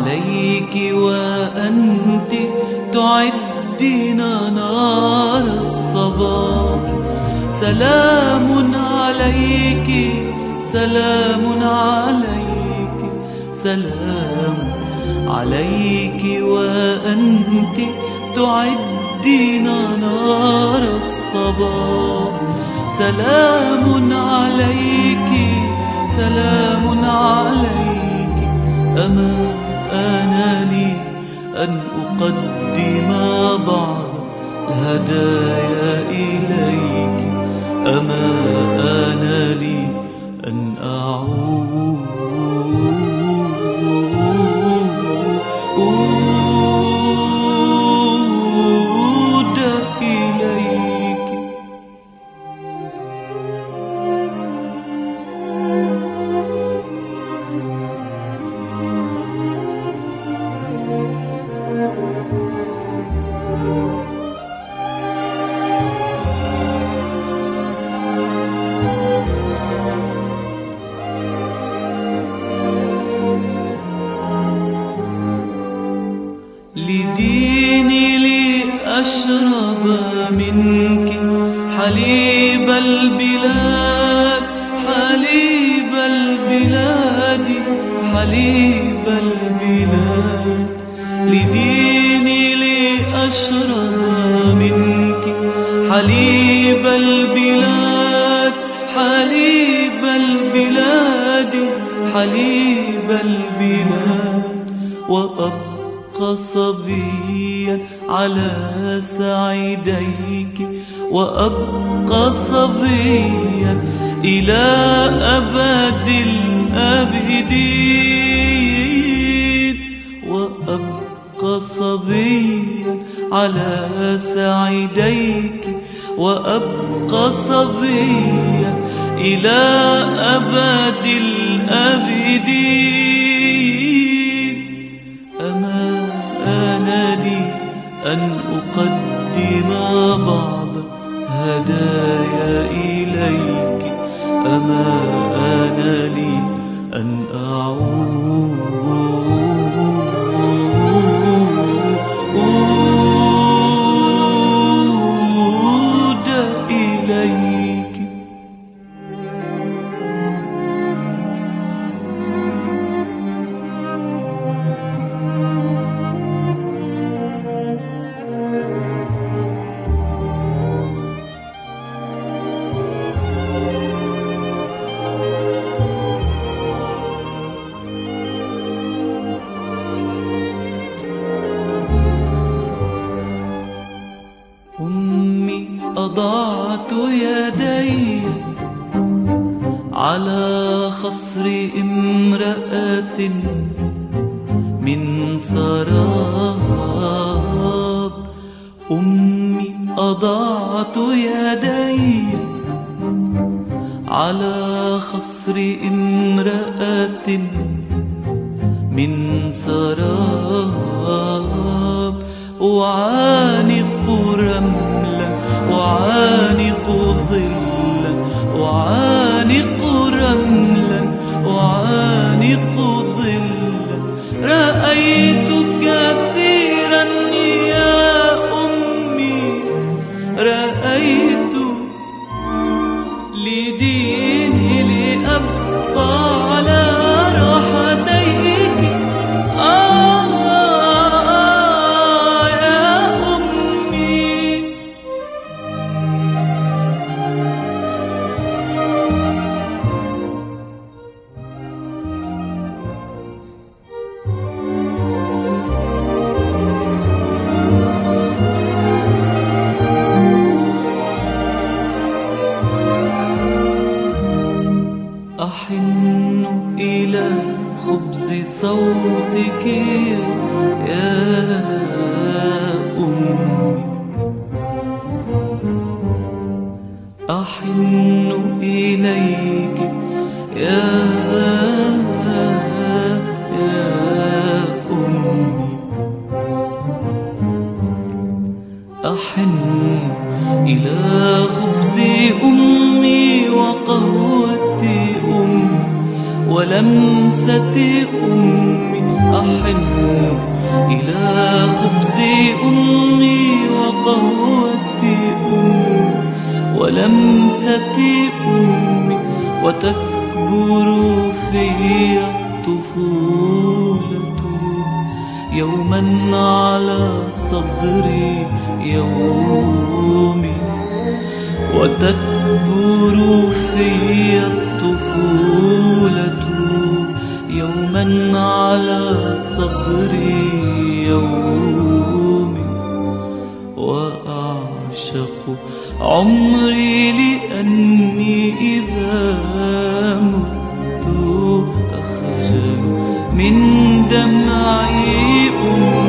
عليك وأنت تعدين نار الصباح. سلام عليك سلام عليك سلام عليك وأنت تعدين نار الصباح. سلام عليك سلام عليك أما أنا لي أن أقدم بعض الهدايا إليك، أما أنا لي أن أعود إليك. لديني لأشرب منك حليب البلاد حليب البلاد حليب البلاد. لديني لأشرب منك حليب البلاد حليب البلاد حليب البلاد. وأبقى صبيا على سعيديك وأبقى صبيا إلى أبد الأبدين. وأبقى صبيا على سعيديك وأبقى صبيا إلى أبد الأبدين. أن أقدم بعض هدايا إليك، أما أنا لي أن أعود إليك. أضعت يدي على خصر امرأة من سراب. أمي أضعت يدي على خصر امرأة من سراب. أعانق رملا أعانق ظلا أعانق رملا أعانق ظلا. رأيت كثيرا يا أمي رأيت لديني لأبقى على راحتيك. أحن إلى خبز صوتك يا أمي، أحن إليك يا أمي، أحن إلى خبز أمي وقهوتي ولمسة أمي أحن إلى خبز أمي وقهوة أمي ولمسة أمي وتكبر في الطفولة يوما على صدري يومي وتكبر في الطفولة يوما على صدري يومي وأعشق عمري لأني إذا مت أخجل من دمعي